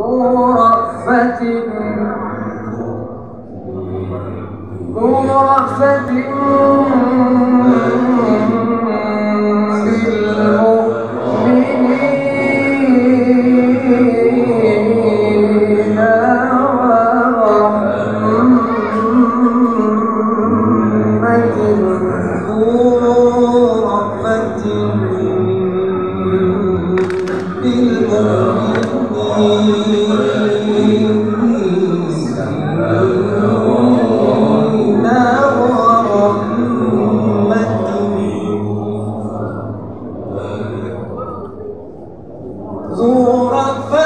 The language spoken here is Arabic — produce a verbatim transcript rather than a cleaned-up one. ذو رأفة بالمؤمنين ورحمة ذو رأفة بالمؤمنين ذو رأفة